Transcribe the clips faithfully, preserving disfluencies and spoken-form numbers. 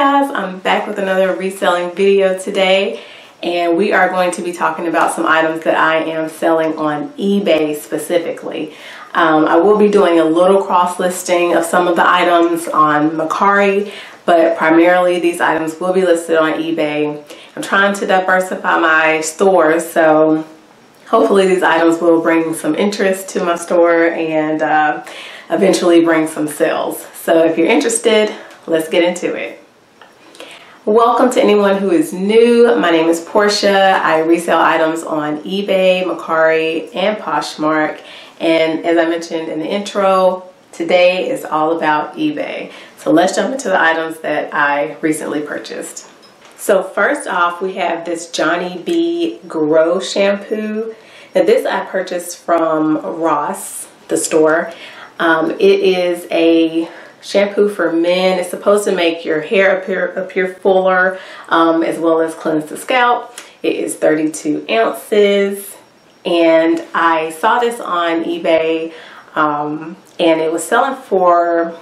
guys, I'm back with another reselling video today, and we are going to be talking about some items that I am selling on eBay specifically. Um, I will be doing a little cross-listing of some of the items on Mercari, but primarily these items will be listed on eBay. I'm trying to diversify my store, so hopefully these items will bring some interest to my store and uh, eventually bring some sales. So if you're interested, let's get into it. Welcome to anyone who is new. My name is Portia. I resell items on eBay, Mercari, and Poshmark. And as I mentioned in the intro, today is all about eBay. So let's jump into the items that I recently purchased. So first off, we have this Johnny B. Grow shampoo. Now this I purchased from Ross, the store. Um, it is a shampoo for men. It's supposed to make your hair appear, appear fuller, um, as well as cleanse the scalp. It is thirty-two ounces, and I saw this on eBay, um, and it was selling for,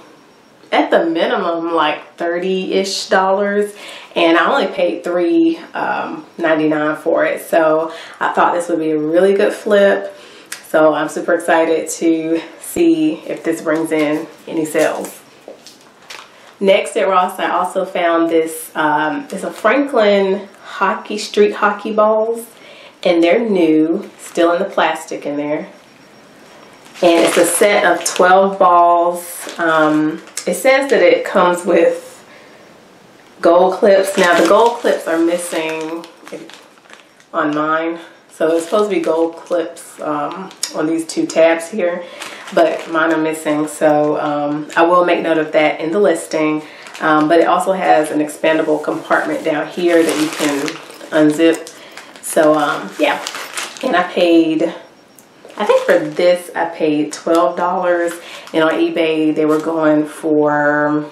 at the minimum, like thirty-ish dollars, and I only paid three ninety-nine for it. So I thought this would be a really good flip. So I'm super excited to see if this brings in any sales. Next at Ross, I also found this, um, it's a Franklin hockey street hockey balls, and they're new, still in the plastic in there. And it's a set of twelve balls. Um, it says that it comes with gold clips. Now the gold clips are missing on mine. So it's supposed to be gold clips um, on these two tabs here, but mine are missing. So um, I will make note of that in the listing. Um, but it also has an expandable compartment down here that you can unzip. So um, yeah, and I paid, I think for this I paid twelve dollars, and on eBay they were going for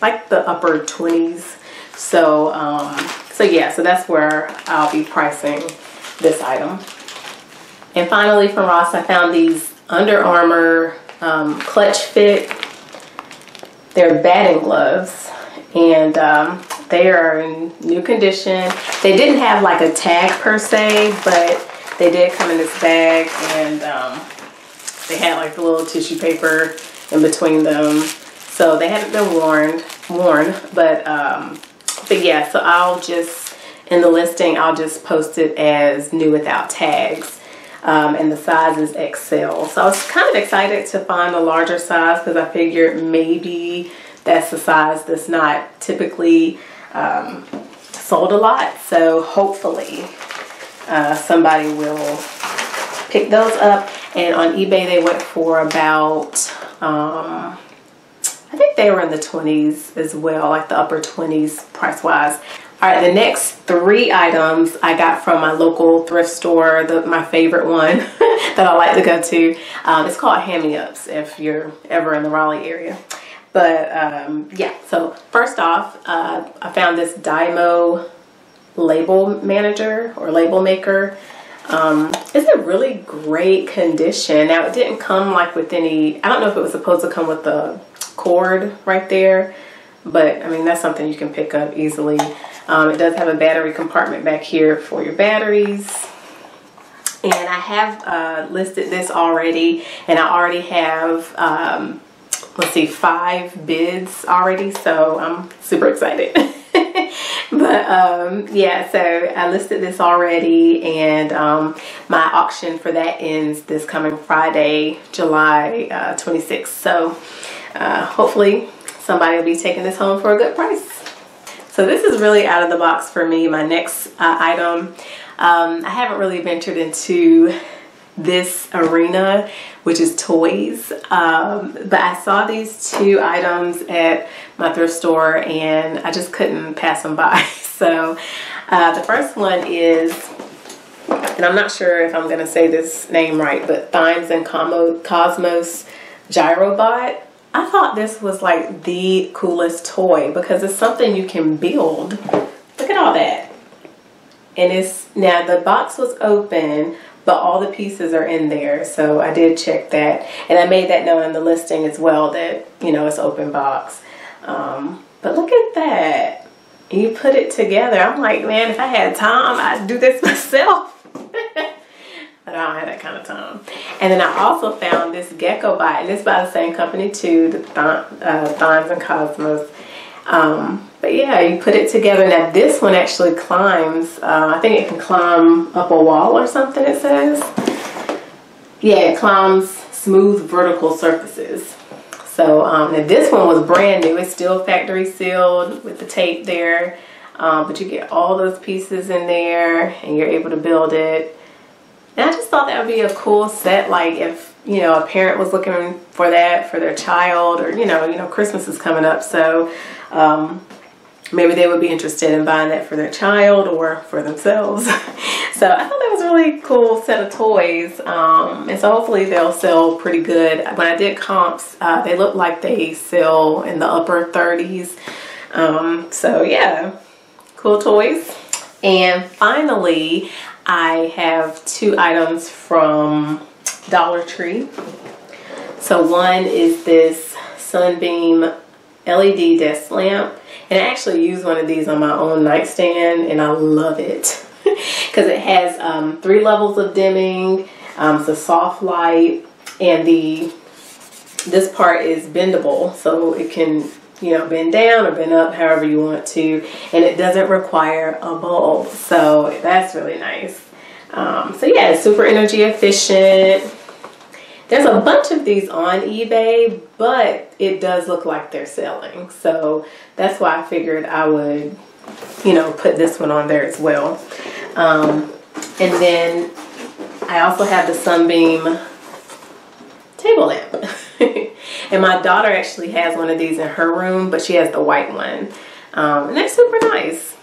like the upper twenties. So um, so yeah, so that's where I'll be pricing this item. And finally from Ross, I found these Under Armour um, Clutch Fit. They're batting gloves, and um, they are in new condition. They didn't have like a tag per se, but they did come in this bag, and um, they had like the little tissue paper in between them. So they haven't been worn, worn, but um, but yeah. So I'll just, in the listing, I'll just post it as new without tags, um, and the size is X L. So I was kind of excited to find a larger size because I figured maybe that's the size that's not typically um, sold a lot. So hopefully Uh, somebody will pick those up. And on eBay they went for about um, I think they were in the twenties as well, like the upper twenties price wise. Alright, the next three items I got from my local thrift store, the, my favorite one that I like to go to. Um, it's called Hand-Me-Ups if you're ever in the Raleigh area. But um, yeah, so first off, uh, I found this Dymo label manager or label maker. Um, it's a really great condition. Now it didn't come like with any, I don't know if it was supposed to come with the cord right there, but I mean that's something you can pick up easily. Um, it does have a battery compartment back here for your batteries. And I have uh, listed this already, and I already have um, let's see, five bids already, so I'm super excited. But um, yeah, so I listed this already, and um, my auction for that ends this coming Friday, July uh, twenty-sixth. So uh, hopefully somebody will be taking this home for a good price. So this is really out of the box for me, my next uh, item. Um, I haven't really ventured into this arena, which is toys, um, but I saw these two items at my thrift store and I just couldn't pass them by. So uh, the first one is, and I'm not sure if I'm gonna say this name right, but Thames and Kosmos Gyrobot. I thought this was like the coolest toy because it's something you can build. Look at all that. And it's, now the box was open, but all the pieces are in there, so I did check that, and I made that known in the listing as well, that you know it's open box. Um, but look at that, you put it together. I'm like, man, if I had time, I'd do this myself. But I don't have that kind of time. And then I also found this GeckoBot, and it's by the same company too, the Th uh, Thames and Kosmos. Um, but yeah, you put it together. Now this one actually climbs, uh, I think it can climb up a wall or something, it says. Yeah, it climbs smooth vertical surfaces. So um, now this one was brand new. It's still factory sealed with the tape there. Um, but you get all those pieces in there and you're able to build it. And I just thought that would be a cool set, like if, you know, a parent was looking for that for their child, or, you know, you know, Christmas is coming up, so um, maybe they would be interested in buying that for their child or for themselves. So I thought that was a really cool set of toys, um, and so hopefully they'll sell pretty good. When I did comps, uh, they look like they sell in the upper thirties. Um, so yeah, cool toys. And finally, I have two items from Dollar Tree. So one is this Sunbeam L E D desk lamp, and I actually use one of these on my own nightstand and I love it because it has um, three levels of dimming. Um, it's a soft light, and the this part is bendable, so it can, you know, bend down or bend up however you want to, and it doesn't require a bulb, so that's really nice. Um, so yeah, it's super energy efficient. There's a bunch of these on eBay, but it does look like they're selling, so that's why I figured I would, you know, put this one on there as well. Um, and then I also have the Sunbeam table lamp. And my daughter actually has one of these in her room, but she has the white one. Um, and that's super nice.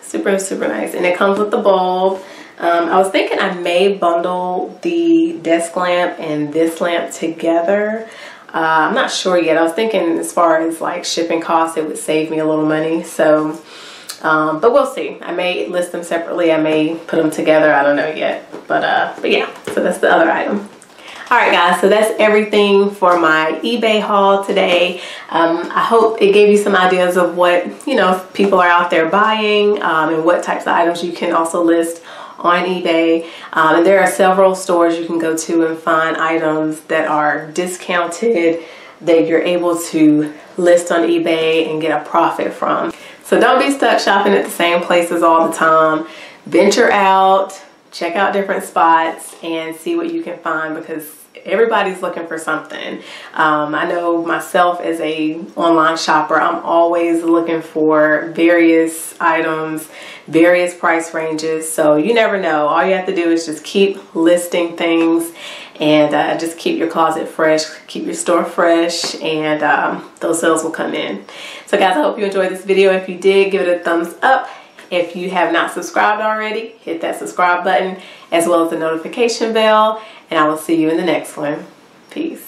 Super, super nice. And it comes with the bulb. Um, I was thinking I may bundle the desk lamp and this lamp together. Uh, I'm not sure yet. I was thinking as far as like shipping costs, it would save me a little money. So, um, but we'll see. I may list them separately. I may put them together. I don't know yet. But, uh, but yeah, so that's the other item. Alright guys, so that's everything for my eBay haul today. Um, I hope it gave you some ideas of what, you know, if people are out there buying um, and what types of items you can also list on eBay. Um, and there are several stores you can go to and find items that are discounted that you're able to list on eBay and get a profit from. So don't be stuck shopping at the same places all the time. Venture out. Check out different spots and see what you can find, because everybody's looking for something. Um, I know myself as a online shopper, I'm always looking for various items, various price ranges. So you never know. All you have to do is just keep listing things and uh, just keep your closet fresh, keep your store fresh, and um, those sales will come in. So guys, I hope you enjoyed this video. If you did, give it a thumbs up. If you have not subscribed already, hit that subscribe button as well as the notification bell, and I will see you in the next one. Peace.